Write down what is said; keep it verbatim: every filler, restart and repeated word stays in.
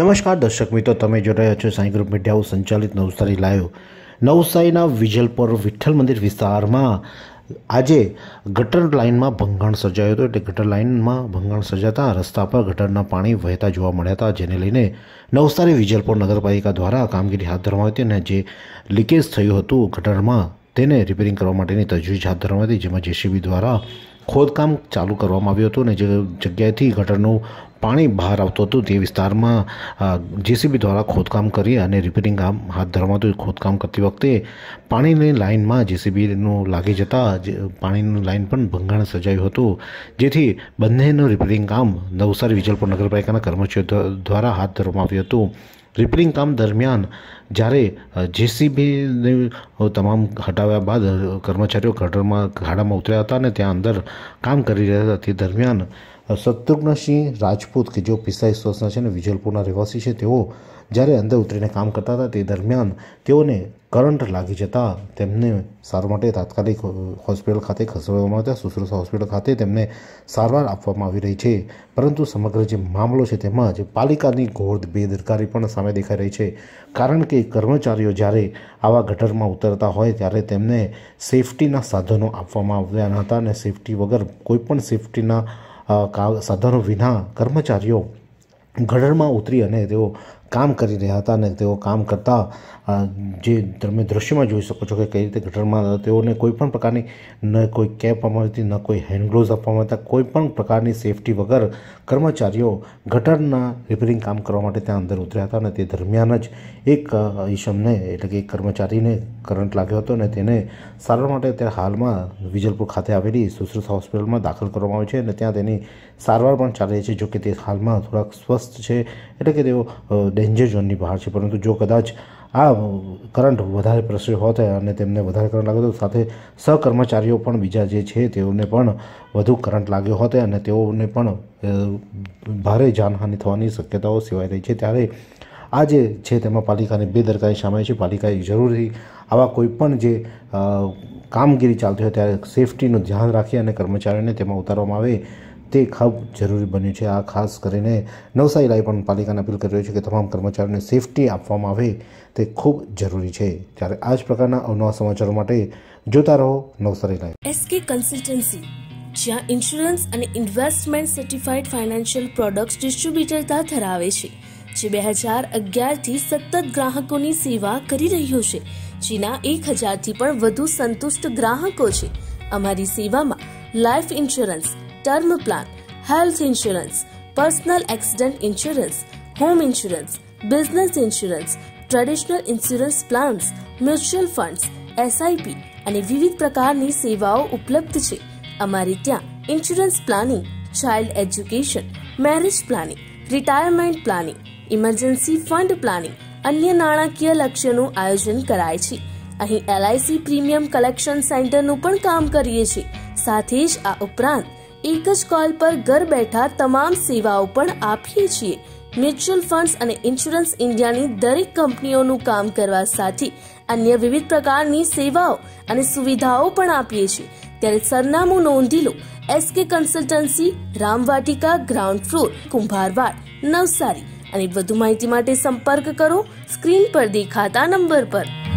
नमस्कार दर्शक मित्रों, तमे जो रह्या छो साई ग्रुप मीडिया संचालित नवसारी लाइव। नवसारी विजल पर विठ्ठल मंदिर विस्तार में आज गटर लाइन में भंगाण सर्जायो तो एटले गटर लाइन में भंगाण सर्जाता रस्ता पर गटरना पाणी वहेता जोवा मळ्या हता, जेने लईने नवसारी विजलपुर नगरपालिका द्वारा कामगीरी हाथ धरवामां आवी हती अने जे लीकेज थयुं हतुं गटर में तेने रिपेरिंग करवा माटेनी तजवीज हाथ धरवामां आवी हती, जेमां जेसीबी द्वारा खोदकाम चालू करवामां आव्युं हतुं। जे जग्याएथी गटरनुं पाणी बहार आवतुं हतुं ते विस्तारमां जेसीबी द्वारा खोदकाम करी अने रिपेरिंग काम हाथ धरवामां आवतुं। खोदकाम करती वखते पाणीनी लाइनमां जेसीबीनुं लागी जतां पाणीनी लाइन पण भंगाण सर्जायुं हतुं, जेथी बंनेनुं रिपेरिंग काम नवसारी विजलपुर नगरपालिकाना कर्मचारीओ द्वारा हाथ धरवामां આવ્યું હતું। रिपेरिंग काम दरमियान जारे जेसीबी ने तमाम हटाव्या बाद कर्मचारी गटर में खाड़ा में उतर्या था ने त्यां अंदर काम करी रह्या था। दरमियान शत्रुघ्न सिंह राजपूत के जो पिस्तालीस वर्षना विजलपुरना रहवासी है, जारे अंदर उतरीने काम करता था ते दरमियान तेओने करंट लागी जता तेमने सारवार माटे तात्कालिक हॉस्पिटल खाते खसेडवामां आव्या। सुश्रुसा हॉस्पिटल खाते तेमने सारवार आपवामां आवी रही छे, परंतु समग्र जे मामलो छे तेमां जे पालिकानी घोर बेदरकारी पण सामे देखाई रही छे, कारण के कर्मचारीओ जारे आवा गटरमां उतरता होय त्यारे तेमने सेफ्टीना साधनो आपवामां आव्या न हता अने सेफ्टी वगर कोईपण सेफ्टीना साधनो विना कर्मचारीओ गटर में उतरी अने तेओ काम करी रह्या हता। तेओ काम करता जे तमे दृश्य में जोई शको छो कि कई रीते गटर में तेओने कोईपण प्रकारनी न कोई केप आपवामां आवी हती, न कोई हेन्ड ग्लोव्स आपवामां हता। कोईपण प्रकारनी सेफ्टी वगर कर्मचारीओ गटरना रिपेरिंग काम करवा माटे त्यां अंदर उतर्या हता अने ते दरमियान ज एक ईशमने एटले के एक कर्मचारीने करंट लाग्यो हतो अने तेने सारवार माटे त्यां हालमां विजलपुर खाते आवेली सुश्रुषा हॉस्पिટલમાં दाखल करवामां आव्यो छे अने त्यां तेनी सारवार पण चाली रही छे, जो के ते हालमां थोड़ा स्वस्थ छे एटले के तेओ डेन्जर जोननी बहार छे। परंतु जो कदाच आ करंट वधारे प्रसर्यो होत अने तेमने वधारे करंट लाग्यो तो साथे सहकर्मचारीओ पण बीजा जे छे तेओने पण वधु करंट लाग्यो होत अने तेओने पण भारे जानहानि थवानी शक्यताओ सेवाई रही छे। त्यारे आज छे तेमां पालिकाने बेदरकारी सामे छे। पालिकाए जरूरी आवा कोईपण जे कामगीरी चालती होय त्यारे सेफ्टीनुं ध्यान राखी अने कर्मचारीओने तेमां उतारवामां आवे ते खूब जरूरी बन्यु छे। आ खास करीने नवसारी लाइव पण पालिकाने अपील करी रह्यो छे कि तमाम कर्मचारीओने सेफ्टी आपवामां आवे ते खूब जरूरी छे। त्यारे आज प्रकारना अवनवा समाचारो माटे जोता रहो नवसारी लाइव। एसके कंसल्टन्सी, જ્યાં ઇન્સ્યોરન્સ અને ઇન્વેસ્ટમેન્ટ સર્ટિફાઇડ ફાઇનાન્શિયલ પ્રોડક્ટ્સ ડિસ્ટ્રીબ્યુટરતા ધરાવે છે, જે બે હજાર અગિયાર થી સતત ગ્રાહકોની સેવા કરી રહ્યો છે, જેના એક હજાર થી પણ વધુ સંતુષ્ટ ગ્રાહકો છે। અમારી સેવામાં life insurance, term plan, health insurance, personal accident insurance, home insurance, business insurance, traditional insurance plans, mutual funds, SIP અને વિવિધ પ્રકારની સેવાઓ ઉપલબ્ધ છે। અમારે ત્યાં insurance planning, child education, marriage planning, retirement planning, emergency fund planning, અન્ય નાણાકીય લક્ષ્યનું આયોજન કરાય છે। અહીં L I C premium collection સેન્ટરનું પણ કામ કરીએ છીએ। સાથે જ આ ઉપરાંત एक ज कॉल पर घर बैठा तमाम सेवाओं पर आपीए छे। म्यूचुअल फंड्स अने इंश्योरेंस इंडिया नी दरेक कंपनीओनु काम करवा साथे अन्य विविध प्रकारनी सेवाओं अने सुविधाओं पण आपीए छे। त्यारे सरनामुं नोंधी लो, SK consultancy, Ramvatika, ground floor, Kumbharwad, Navsari. अने वधु माहिती माटे संपर्क करो स्क्रीन पर देखाता नंबर पर।